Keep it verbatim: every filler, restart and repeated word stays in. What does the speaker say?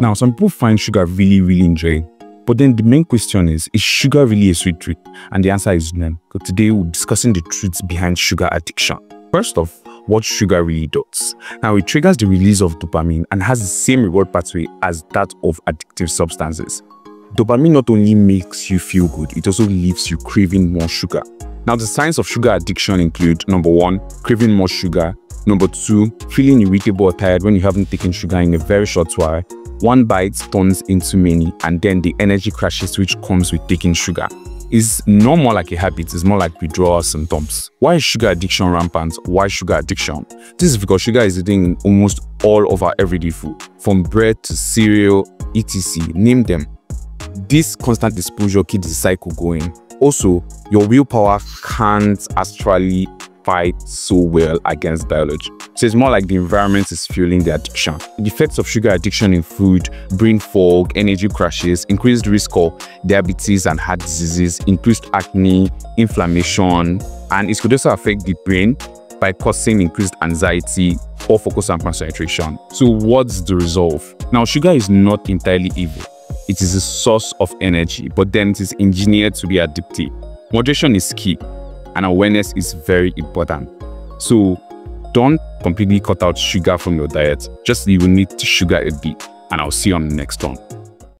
Now, some people find sugar really, really enjoying. But then the main question is, is sugar really a sweet treat? And the answer is no. So today, we're discussing the truths behind sugar addiction. First off, what sugar really does. Now, it triggers the release of dopamine and has the same reward pathway as that of addictive substances. Dopamine not only makes you feel good, it also leaves you craving more sugar. Now, the signs of sugar addiction include, number one, craving more sugar. Number two, feeling irritable or tired when you haven't taken sugar in a very short while. One bite turns into many, and then the energy crashes which comes with taking sugar. It's no more like a habit, it's more like withdrawal symptoms. Why is sugar addiction rampant? Why sugar addiction? This is because sugar is eaten in almost all of our everyday food, from bread to cereal, et cetera, name them. This constant exposure keeps the cycle going. Also, your willpower can't astrally fight so well against biology. So it's more like the environment is fueling the addiction. The effects of sugar addiction in food, brain fog, energy crashes, increased risk of diabetes and heart diseases, increased acne, inflammation, and it could also affect the brain by causing increased anxiety or focus and concentration. So what's the resolve? Now, sugar is not entirely evil. It is a source of energy, but then it is engineered to be addictive. Moderation is key, and awareness is very important. So don't completely cut out sugar from your diet. Just limit sugar a bit, and I'll see you on the next one.